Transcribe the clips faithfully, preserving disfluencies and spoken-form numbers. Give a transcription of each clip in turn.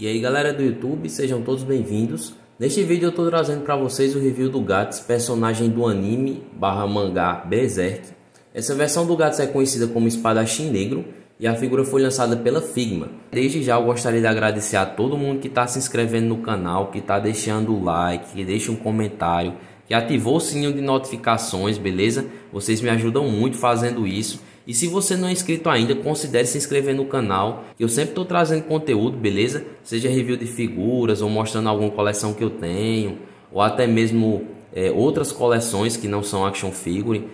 E aí galera do YouTube, sejam todos bem-vindos. Neste vídeo eu estou trazendo para vocês o review do Guts, personagem do anime barra mangá Berserk. Essa versão do Guts é conhecida como Espadachim Negro e a figura foi lançada pela Figma. Desde já eu gostaria de agradecer a todo mundo que está se inscrevendo no canal, que está deixando o like, que deixa um comentário, que ativou o sininho de notificações, beleza? Vocês me ajudam muito fazendo isso. E se você não é inscrito ainda, considere se inscrever no canal. Eu sempre estou trazendo conteúdo, beleza? Seja review de figuras, ou mostrando alguma coleção que eu tenho, ou até mesmo é, outras coleções que não são action figure.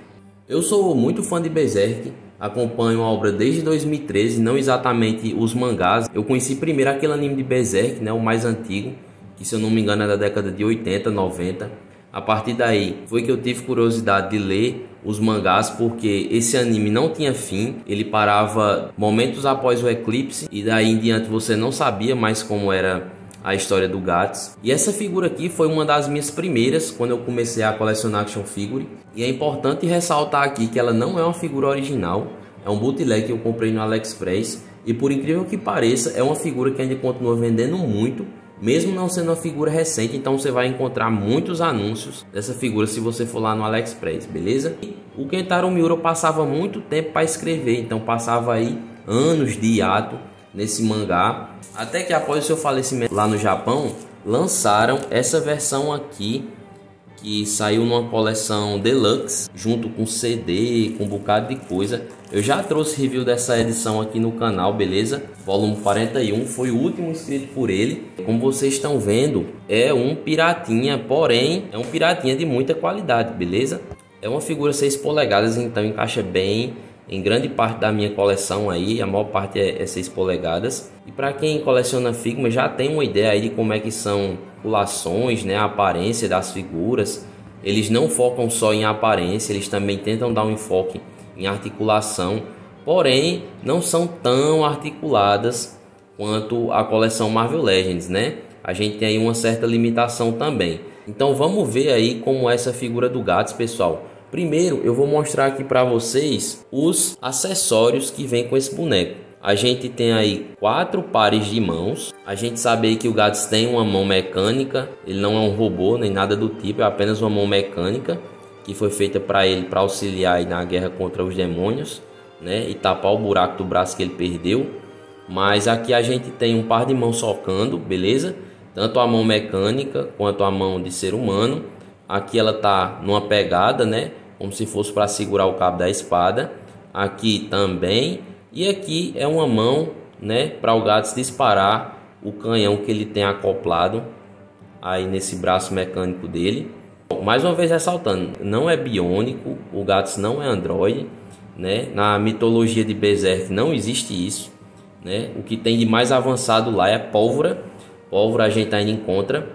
Eu sou muito fã de Berserk, acompanho a obra desde dois mil e treze, não exatamente os mangás. Eu conheci primeiro aquele anime de Berserk, né, o mais antigo, que se eu não me engano é da década de oitenta, noventa. A partir daí foi que eu tive curiosidade de ler os mangás, porque esse anime não tinha fim, ele parava momentos após o eclipse e daí em diante você não sabia mais como era a história do Guts. E essa figura aqui foi uma das minhas primeiras quando eu comecei a colecionar action figure, e é importante ressaltar aqui que ela não é uma figura original, é um bootleg que eu comprei no Aliexpress e, por incrível que pareça, é uma figura que ainda continua vendendo muito. Mesmo não sendo uma figura recente, então você vai encontrar muitos anúncios dessa figura se você for lá no AliExpress, beleza? E o Kentaro Miura passava muito tempo para escrever, então passava aí anos de hiato nesse mangá. Até que após o seu falecimento lá no Japão, lançaram essa versão aqui, que saiu numa coleção deluxe, junto com C D, com um bocado de coisa. Eu já trouxe review dessa edição aqui no canal, beleza? Volume quarenta e um, foi o último escrito por ele. Como vocês estão vendo, é um piratinha, porém é um piratinha de muita qualidade, beleza? É uma figura seis polegadas, então encaixa bem em grande parte da minha coleção aí. A maior parte é, é seis polegadas. E para quem coleciona Figma já tem uma ideia aí de como é que são colações, né, a aparência das figuras. Eles não focam só em aparência, eles também tentam dar um enfoque em articulação, porém não são tão articuladas quanto a coleção Marvel Legends, né? A gente tem aí uma certa limitação também. Então vamos ver aí como é essa figura do Guts, pessoal. Primeiro eu vou mostrar aqui para vocês os acessórios que vem com esse boneco. A gente tem aí quatro pares de mãos. A gente sabe aí que o Guts tem uma mão mecânica, ele não é um robô nem nada do tipo, é apenas uma mão mecânica que foi feita para ele, para auxiliar aí na guerra contra os demônios, né, e tapar o buraco do braço que ele perdeu. Mas aqui a gente tem um par de mãos socando, beleza? Tanto a mão mecânica quanto a mão de ser humano. Aqui ela tá numa pegada, né, como se fosse para segurar o cabo da espada. Aqui também. E aqui é uma mão, né, para o Guts disparar o canhão que ele tem acoplado aí nesse braço mecânico dele. Mais uma vez ressaltando, não é biônico, o Guts não é androide, né? Na mitologia de Berserk não existe isso, né? O que tem de mais avançado lá é a pólvora. Pólvora a gente ainda encontra,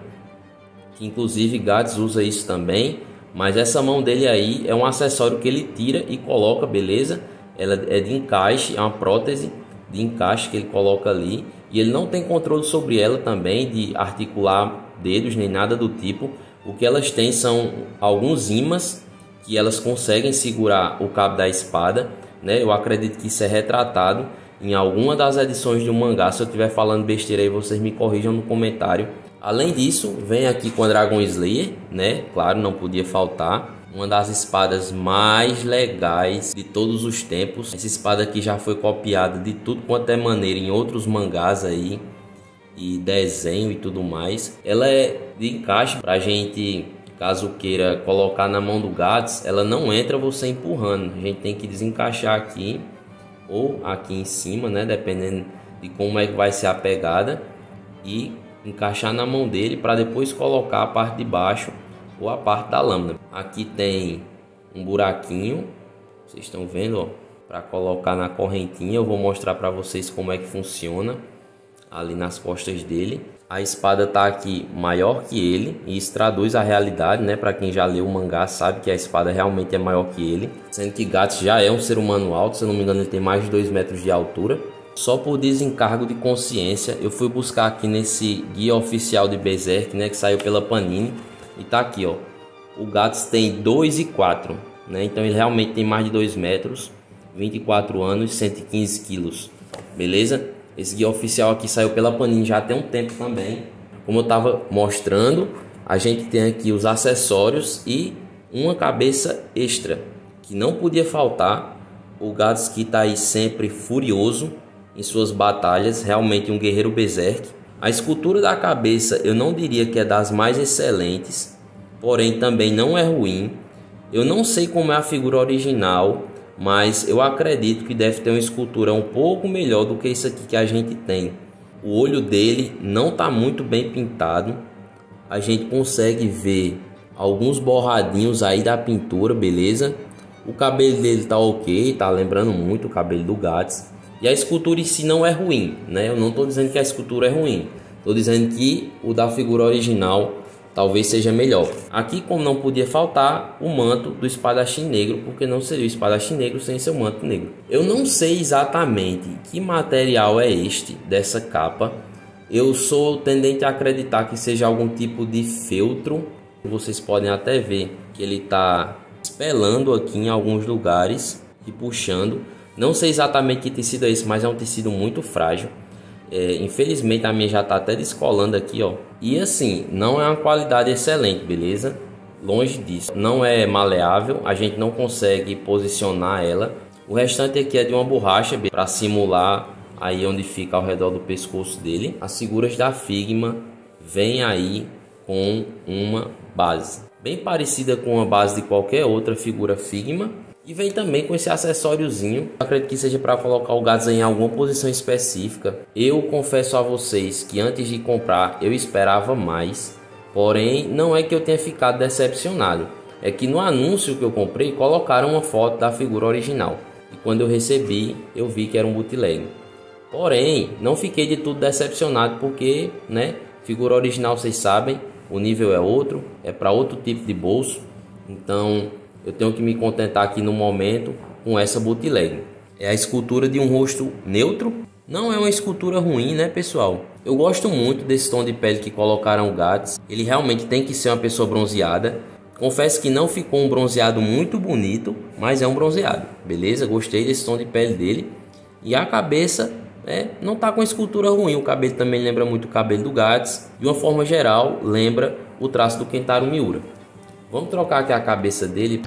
inclusive Guts usa isso também. Mas essa mão dele aí é um acessório que ele tira e coloca, beleza? Ela é de encaixe, é uma prótese de encaixe que ele coloca ali. E ele não tem controle sobre ela também, de articular dedos nem nada do tipo. O que elas têm são alguns ímãs que elas conseguem segurar o cabo da espada, né? Eu acredito que isso é retratado em alguma das edições do mangá. Se eu estiver falando besteira aí, vocês me corrijam no comentário. Além disso, vem aqui com a Dragon Slayer, né? Claro, não podia faltar. Uma das espadas mais legais de todos os tempos. Essa espada aqui já foi copiada de tudo quanto é maneira em outros mangás aí, e desenho e tudo mais. Ela é de encaixe pra gente, caso queira colocar na mão do Guts. Ela não entra você empurrando, a gente tem que desencaixar aqui ou aqui em cima, né, dependendo de como é que vai ser a pegada, e encaixar na mão dele para depois colocar a parte de baixo ou a parte da lâmina. Aqui tem um buraquinho, vocês estão vendo, para colocar na correntinha. Eu vou mostrar para vocês como é que funciona ali nas costas dele. A espada tá aqui maior que ele, e isso traduz a realidade, né? Para quem já leu o mangá sabe que a espada realmente é maior que ele, sendo que Guts já é um ser humano alto. Se eu não me engano ele tem mais de dois metros de altura. Só por desencargo de consciência eu fui buscar aqui nesse guia oficial de Berserk, né, que saiu pela Panini, e tá aqui, ó, o Guts tem dois e quatro, né? Então ele realmente tem mais de dois metros, vinte e quatro anos, cento e quinze quilos, beleza? Esse guia oficial aqui saiu pela Panini já tem um tempo também. Como eu estava mostrando, a gente tem aqui os acessórios e uma cabeça extra, que não podia faltar. O Guts que está aí sempre furioso em suas batalhas, realmente um guerreiro berserk. A escultura da cabeça eu não diria que é das mais excelentes, porém também não é ruim. Eu não sei como é a figura original, mas eu acredito que deve ter uma escultura um pouco melhor do que isso aqui que a gente tem. O olho dele não está muito bem pintado. A gente consegue ver alguns borradinhos aí da pintura, beleza? O cabelo dele tá ok, tá lembrando muito o cabelo do Guts. E a escultura em si não é ruim, né? Eu não estou dizendo que a escultura é ruim. Estou dizendo que o da figura original talvez seja melhor. Aqui, como não podia faltar, o manto do espadachim negro, porque não seria o espadachim negro sem seu manto negro. Eu não sei exatamente que material é este dessa capa. Eu sou tendente a acreditar que seja algum tipo de feltro. Vocês podem até ver que ele está espelando aqui em alguns lugares e puxando. Não sei exatamente que tecido é esse, mas é um tecido muito frágil. É, infelizmente a minha já está até descolando aqui, ó. E assim, não é uma qualidade excelente, beleza? Longe disso. Não é maleável, a gente não consegue posicionar ela. O restante aqui é de uma borracha para simular aí onde fica ao redor do pescoço dele. As figuras da Figma vêm aí com uma base bem parecida com a base de qualquer outra figura Figma. E vem também com esse acessóriozinho. Acredito que seja para colocar o Guts em alguma posição específica. Eu confesso a vocês que antes de comprar eu esperava mais. Porém, não é que eu tenha ficado decepcionado. É que no anúncio que eu comprei, colocaram uma foto da figura original. E quando eu recebi, eu vi que era um bootleg. Porém, não fiquei de tudo decepcionado porque, né, figura original vocês sabem, o nível é outro, é para outro tipo de bolso. Então eu tenho que me contentar aqui no momento com essa bootleg. É a escultura de um rosto neutro. Não é uma escultura ruim, né, pessoal? Eu gosto muito desse tom de pele que colocaram o Guts. Ele realmente tem que ser uma pessoa bronzeada. Confesso que não ficou um bronzeado muito bonito, mas é um bronzeado, beleza? Gostei desse tom de pele dele. E a cabeça é, não tá com escultura ruim. O cabelo também lembra muito o cabelo do Guts. De uma forma geral, lembra o traço do Kentaro Miura. Vamos trocar aqui a cabeça dele.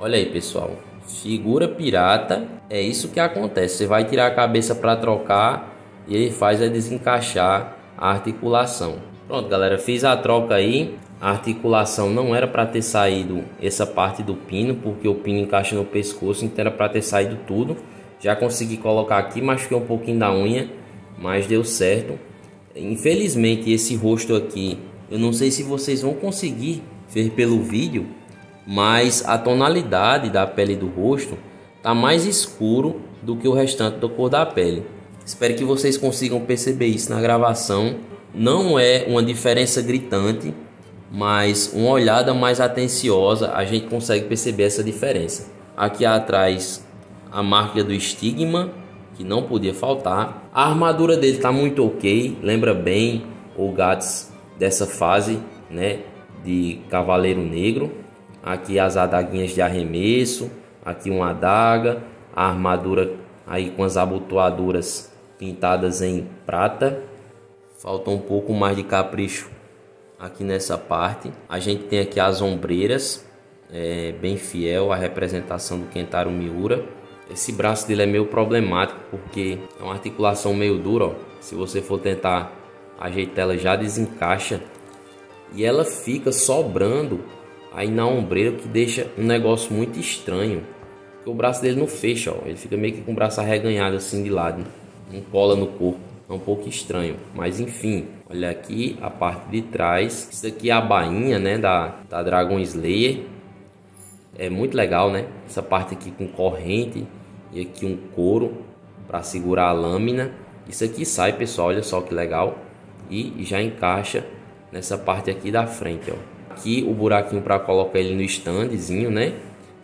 Olha aí, pessoal, figura pirata. É isso que acontece. Você vai tirar a cabeça para trocar e ele faz é desencaixar a articulação. Pronto, galera, fiz a troca aí. A articulação não era para ter saído essa parte do pino, porque o pino encaixa no pescoço, então era para ter saído tudo. Já consegui colocar aqui, machuquei um pouquinho da unha, mas deu certo. Infelizmente esse rosto aqui, eu não sei se vocês vão conseguir ver pelo vídeo, mas a tonalidade da pele do rosto tá mais escuro do que o restante da cor da pele. Espero que vocês consigam perceber isso na gravação. Não é uma diferença gritante, mas uma olhada mais atenciosa a gente consegue perceber essa diferença. Aqui atrás, a marca do estigma, que não podia faltar. A armadura dele tá muito ok, lembra bem o Guts dessa fase, né, de Cavaleiro Negro. Aqui as adaguinhas de arremesso, aqui uma adaga, a armadura aí com as abotoaduras pintadas em prata. Falta um pouco mais de capricho aqui nessa parte. A gente tem aqui as ombreiras, é, bem fiel à representação do Kentaro Miura. Esse braço dele é meio problemático porque é uma articulação meio dura, ó. Se você for tentar ajeitar ela, já desencaixa e ela fica sobrando aí na ombreira, que deixa um negócio muito estranho, porque o braço dele não fecha, ó. Ele fica meio que com o braço arreganhado assim de lado, não cola no corpo, é um pouco estranho, mas enfim. Olha aqui a parte de trás. Isso aqui é a bainha, né, da, da Dragon Slayer. É muito legal, né? Essa parte aqui com corrente e aqui um couro para segurar a lâmina. Isso aqui sai, pessoal, olha só que legal. E já encaixa nessa parte aqui da frente, ó. Aqui o buraquinho para colocar ele no standzinho, né?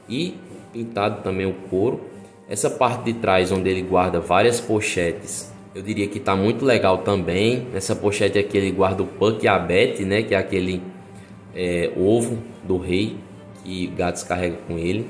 E pintado também o couro. Essa parte de trás onde ele guarda várias pochetes, eu diria que tá muito legal também. Nessa pochete aqui ele guarda o Puck e a Betty, né? Que é aquele é, ovo do rei que Guts carrega com ele.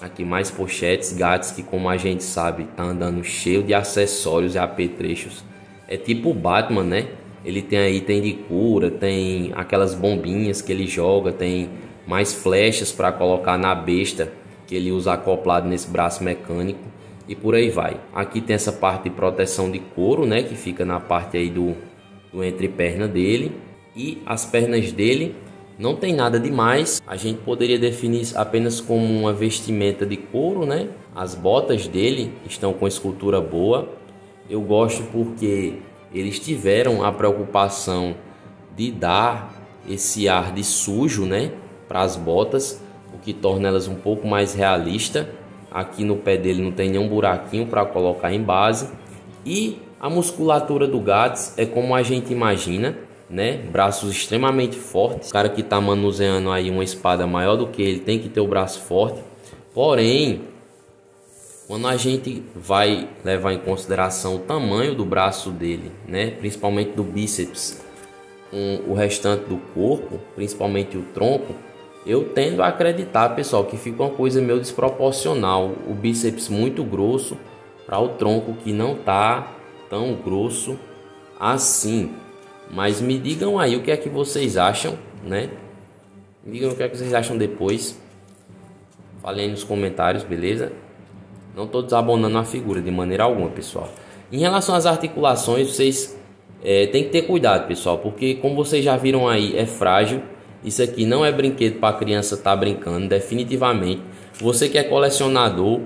Aqui mais pochetes, Guts, que como a gente sabe, tá andando cheio de acessórios e apetrechos. É tipo o Batman, né? Ele tem aí, tem de cura, tem aquelas bombinhas que ele joga, tem mais flechas para colocar na besta que ele usa acoplado nesse braço mecânico e por aí vai. Aqui tem essa parte de proteção de couro, né? Que fica na parte aí do, do entreperna dele. E as pernas dele não tem nada demais. A gente poderia definir apenas como uma vestimenta de couro, né? As botas dele estão com escultura boa. Eu gosto porque eles tiveram a preocupação de dar esse ar de sujo, né, para as botas, o que torna elas um pouco mais realista. Aqui no pé dele não tem nenhum buraquinho para colocar em base. E a musculatura do Guts é como a gente imagina, né? Braços extremamente fortes. O cara que está manuseando aí uma espada maior do que ele tem que ter o braço forte. Porém, quando a gente vai levar em consideração o tamanho do braço dele, né, principalmente do bíceps, um, o restante do corpo, principalmente o tronco, eu tendo a acreditar, pessoal, que fica uma coisa meio desproporcional. O bíceps muito grosso para o tronco que não tá tão grosso assim. Mas me digam aí o que é que vocês acham, né? Me digam o que é que vocês acham depois. Falem aí nos comentários, beleza? Não estou desabonando a figura de maneira alguma, pessoal. Em relação às articulações, vocês é, tem que ter cuidado, pessoal, porque como vocês já viram aí, é frágil. Isso aqui não é brinquedo para criança estar tá brincando, definitivamente. Você que é colecionador,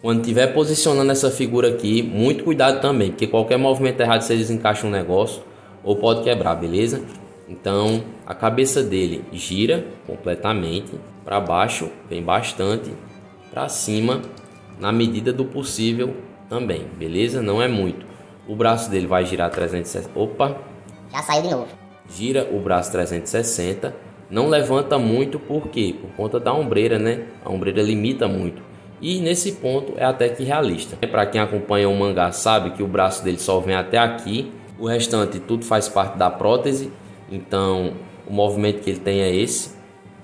quando estiver posicionando essa figura aqui, muito cuidado também, porque qualquer movimento errado vocês desencaixam um negócio ou pode quebrar, beleza? Então a cabeça dele gira completamente para baixo, vem bastante para cima, na medida do possível também, beleza? Não é muito. O braço dele vai girar trezentos e sessenta. Opa! Já saiu de novo. Gira o braço trezentos e sessenta. Não levanta muito, por quê? Por conta da ombreira, né? A ombreira limita muito. E nesse ponto é até que realista. Para quem acompanha o mangá sabe que o braço dele só vem até aqui. O restante tudo faz parte da prótese. Então o movimento que ele tem é esse,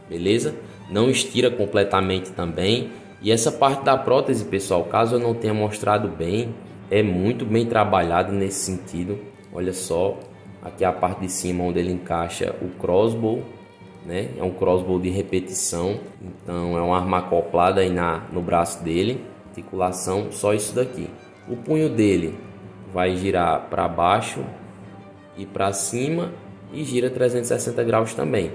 beleza? Não estira completamente também. E essa parte da prótese, pessoal, caso eu não tenha mostrado bem, é muito bem trabalhado nesse sentido. Olha só, aqui a parte de cima onde ele encaixa o crossbow, né? É um crossbow de repetição, então é uma arma acoplada aí na, no braço dele. Articulação, só isso daqui. O punho dele vai girar para baixo e para cima e gira trezentos e sessenta graus também.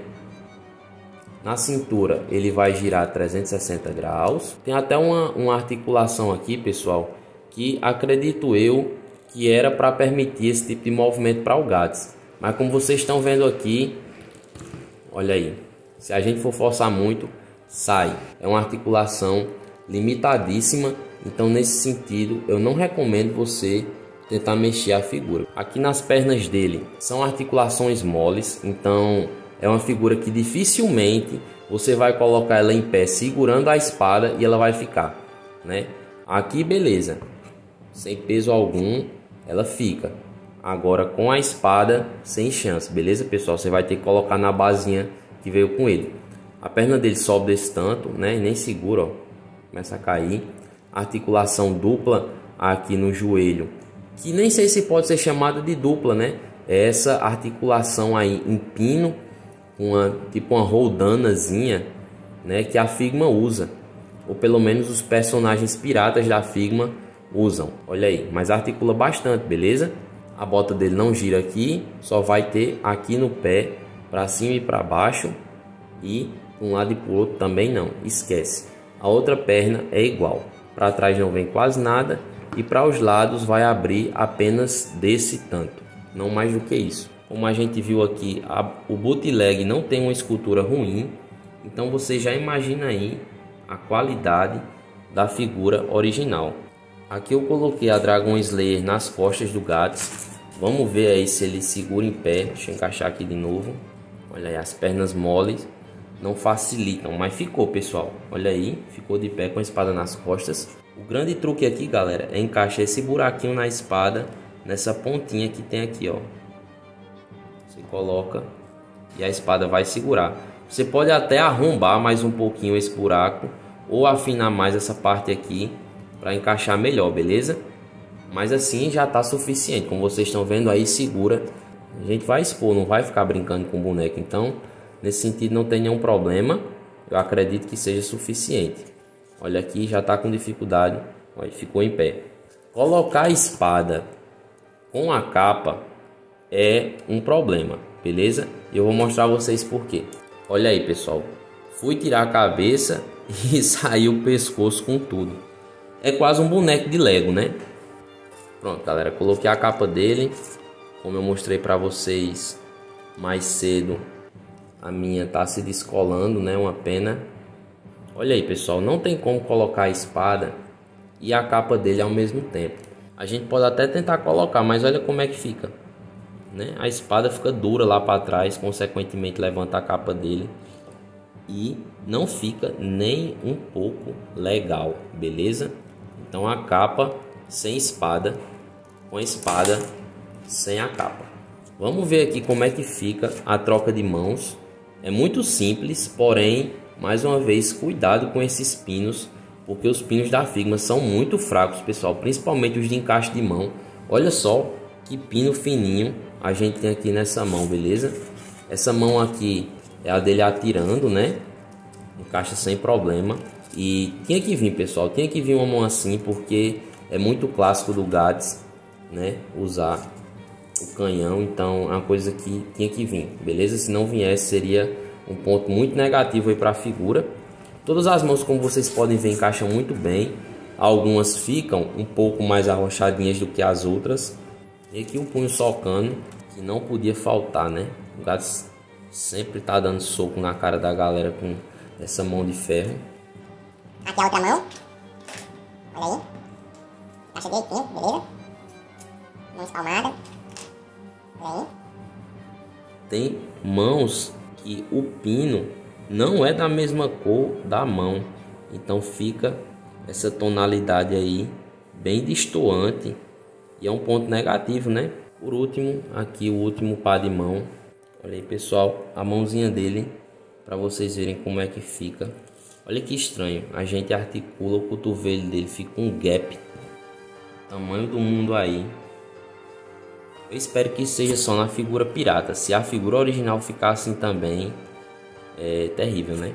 Na cintura ele vai girar trezentos e sessenta graus. Tem até uma, uma articulação aqui, pessoal, que acredito eu que era para permitir esse tipo de movimento para o Guts. Mas como vocês estão vendo aqui, olha aí, se a gente for forçar muito, sai. É uma articulação limitadíssima, então nesse sentido eu não recomendo você tentar mexer a figura. Aqui nas pernas dele são articulações moles, então é uma figura que dificilmente você vai colocar ela em pé segurando a espada e ela vai ficar, né? Aqui beleza, sem peso algum ela fica. Agora com a espada, sem chance, beleza, pessoal? Você vai ter que colocar na basinha que veio com ele. A perna dele sobe desse tanto, né? Nem segura, ó. Começa a cair. Articulação dupla aqui no joelho, que nem sei se pode ser chamada de dupla, né? É essa articulação aí em pino, uma, tipo uma roldanazinha, né, que a Figma usa, ou pelo menos os personagens piratas da Figma usam. Olha aí, mas articula bastante, beleza? A bota dele não gira aqui, só vai ter aqui no pé, para cima e para baixo, e um lado e para o outro também não, esquece. A outra perna é igual, para trás não vem quase nada, e para os lados vai abrir apenas desse tanto, não mais do que isso. Como a gente viu aqui, a, o bootleg não tem uma escultura ruim, então você já imagina aí a qualidade da figura original. Aqui eu coloquei a Dragon Slayer nas costas do Guts, vamos ver aí se ele segura em pé. Deixa eu encaixar aqui de novo. Olha aí, as pernas moles não facilitam, mas ficou, pessoal. Olha aí, ficou de pé com a espada nas costas. O grande truque aqui, galera, é encaixar esse buraquinho na espada, nessa pontinha que tem aqui, ó. Você coloca e a espada vai segurar. Você pode até arrombar mais um pouquinho esse buraco ou afinar mais essa parte aqui para encaixar melhor, beleza? Mas assim já tá suficiente, como vocês estão vendo aí, segura. A gente vai expor, não vai ficar brincando com o boneco, então nesse sentido não tem nenhum problema. Eu acredito que seja suficiente. Olha aqui, já tá com dificuldade. Olha, ficou em pé. Colocar a espada com a capa é um problema, beleza? Eu vou mostrar a vocês por quê. Olha aí, pessoal. Fui tirar a cabeça e saiu o pescoço com tudo. É quase um boneco de Lego, né? Pronto, galera. Coloquei a capa dele. Como eu mostrei para vocês mais cedo, a minha tá se descolando, né? Uma pena. Olha aí, pessoal. Não tem como colocar a espada e a capa dele ao mesmo tempo. A gente pode até tentar colocar, mas olha como é que fica, né? A espada fica dura lá para trás, consequentemente levanta a capa dele e não fica nem um pouco legal, beleza? Então a capa sem espada, com a espada sem a capa. Vamos ver aqui como é que fica a troca de mãos. É muito simples, porém, mais uma vez, cuidado com esses pinos, porque os pinos da Figma são muito fracos, pessoal, principalmente os de encaixe de mão. Olha só que pino fininho a gente tem aqui nessa mão, beleza? Essa mão aqui é a dele atirando, né? Encaixa sem problema. E tinha que vir, pessoal, tinha que vir uma mão assim, porque é muito clássico do Guts, né? Usar o canhão, então é uma coisa que tinha que vir, beleza? Se não viesse, seria um ponto muito negativo aí para a figura. Todas as mãos, como vocês podem ver, encaixam muito bem. Algumas ficam um pouco mais arrochadinhas do que as outras. E aqui o punho socando, que não podia faltar, né? O gato sempre tá dando soco na cara da galera com essa mão de ferro. Aqui a outra mão. Olha aí. Encaixa direitinho, beleza? Mão espalmada. Olha aí. Tem mãos que o pino não é da mesma cor da mão, então fica essa tonalidade aí bem destoante e é um ponto negativo, né? Por último, aqui o último par de mão. Olha aí, pessoal, a mãozinha dele, para vocês verem como é que fica. Olha que estranho, a gente articula o cotovelo dele, fica um gap tamanho do mundo aí. Eu espero que seja só na figura pirata. Se a figura original ficar assim também, é terrível, né?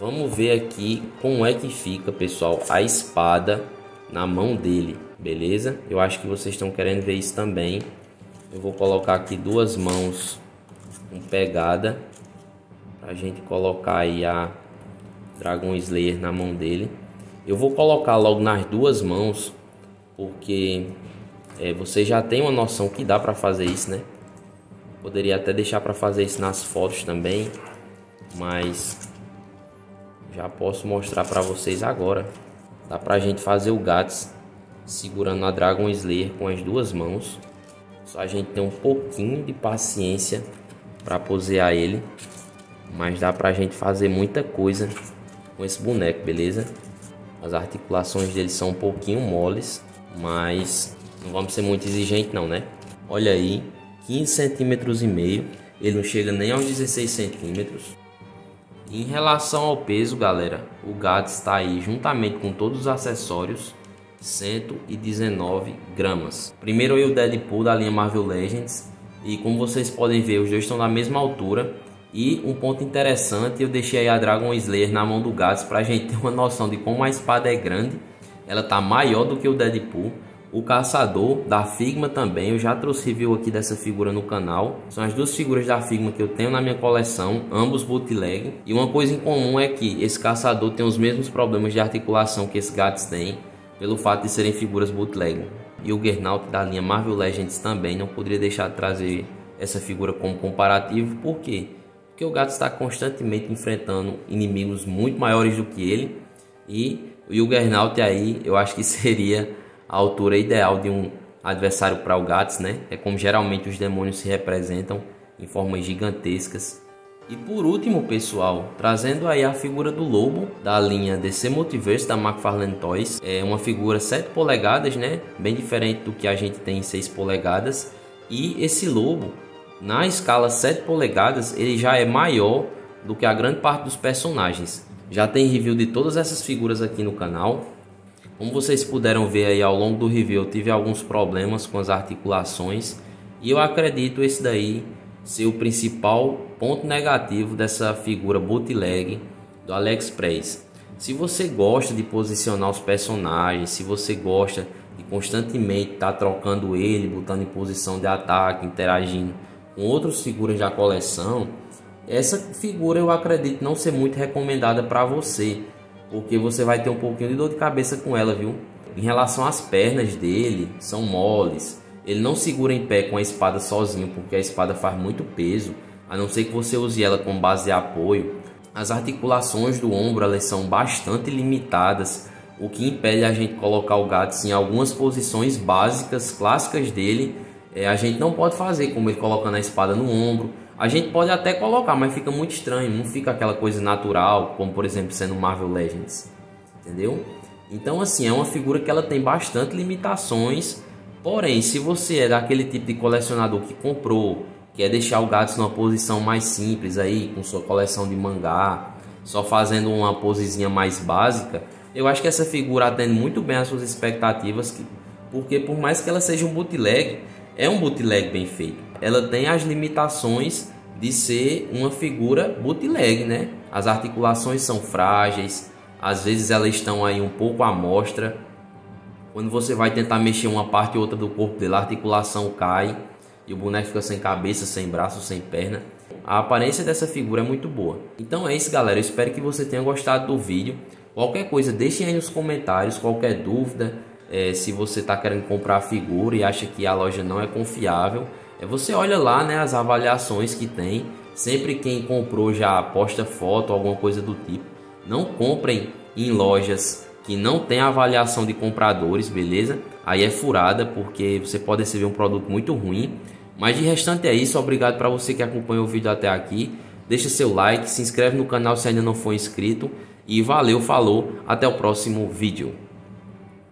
Vamos ver aqui como é que fica, pessoal, a espada na mão dele, beleza? Eu acho que vocês estão querendo ver isso também. Eu vou colocar aqui duas mãos com pegada pra gente colocar aí a Dragon Slayer na mão dele. Eu vou colocar logo nas duas mãos, porque é, você já tem uma noção que dá pra fazer isso, né? Poderia até deixar pra fazer isso nas fotos também, mas já posso mostrar para vocês agora. Dá pra gente fazer o Guts segurando a Dragon Slayer com as duas mãos. Só a gente tem um pouquinho de paciência para posear ele, mas dá pra gente fazer muita coisa com esse boneco, beleza? As articulações dele são um pouquinho moles, mas não vamos ser muito exigentes não, né? Olha aí, quinze centímetros e meio. Ele não chega nem aos dezesseis centímetros. Em relação ao peso, galera, o Guts está aí, juntamente com todos os acessórios, cento e dezenove gramas. Primeiro eu e o Deadpool da linha Marvel Legends, e como vocês podem ver, os dois estão da mesma altura. E um ponto interessante, eu deixei aí a Dragon Slayer na mão do Guts para a gente ter uma noção de como a espada é grande. Ela está maior do que o Deadpool. O caçador da Figma também, eu já trouxe review aqui dessa figura no canal. São as duas figuras da Figma que eu tenho na minha coleção, ambos bootleg. E uma coisa em comum é que esse caçador tem os mesmos problemas de articulação que esse Guts tem, pelo fato de serem figuras bootleg. E o Guernaut da linha Marvel Legends também, não poderia deixar de trazer essa figura como comparativo. Por quê? Porque o Guts está constantemente enfrentando inimigos muito maiores do que ele. E o Guernaut aí, eu acho que seria a altura ideal de um adversário para o Guts, né? É como geralmente os demônios se representam, em formas gigantescas. E por último, pessoal, trazendo aí a figura do Lobo, da linha D C Multiverse, da McFarlane Toys. É uma figura sete polegadas, né? Bem diferente do que a gente tem em seis polegadas. E esse Lobo, na escala sete polegadas, ele já é maior do que a grande parte dos personagens. Já tem review de todas essas figuras aqui no canal. Como vocês puderam ver aí ao longo do review, eu tive alguns problemas com as articulações. E eu acredito esse daí ser o principal ponto negativo dessa figura bootleg do AliExpress. Se você gosta de posicionar os personagens, se você gosta de constantemente estar tá trocando ele, botando em posição de ataque, interagindo com outras figuras da coleção, essa figura eu acredito não ser muito recomendada para você, porque você vai ter um pouquinho de dor de cabeça com ela, viu? Em relação às pernas dele, são moles. Ele não segura em pé com a espada sozinho, porque a espada faz muito peso, a não ser que você use ela como base de apoio. As articulações do ombro elas são bastante limitadas, o que impede a gente colocar o Guts em algumas posições básicas, clássicas dele. É, a gente não pode fazer como ele colocando a espada no ombro. A gente pode até colocar, mas fica muito estranho, não fica aquela coisa natural, como por exemplo sendo Marvel Legends, entendeu? Então assim, é uma figura que ela tem bastante limitações, porém se você é daquele tipo de colecionador que comprou, quer deixar o Guts numa posição mais simples aí, com sua coleção de mangá, só fazendo uma posezinha mais básica, eu acho que essa figura atende muito bem às suas expectativas, que, porque por mais que ela seja um bootleg, é um bootleg bem feito. Ela tem as limitações de ser uma figura bootleg, né? As articulações são frágeis, às vezes elas estão aí um pouco à mostra. Quando você vai tentar mexer uma parte ou outra do corpo dele, a articulação cai. E o boneco fica sem cabeça, sem braço, sem perna. A aparência dessa figura é muito boa. Então é isso, galera. Eu espero que você tenha gostado do vídeo. Qualquer coisa, deixem aí nos comentários. Qualquer dúvida, é, se você está querendo comprar a figura e acha que a loja não é confiável, é, você olha lá, né, as avaliações que tem. Sempre quem comprou já posta foto, alguma coisa do tipo. Não comprem em lojas que não tem avaliação de compradores, beleza? Aí é furada, porque você pode receber um produto muito ruim. Mas de restante é isso, obrigado para você que acompanhou o vídeo até aqui. Deixa seu like, se inscreve no canal se ainda não for inscrito. E valeu, falou, até o próximo vídeo.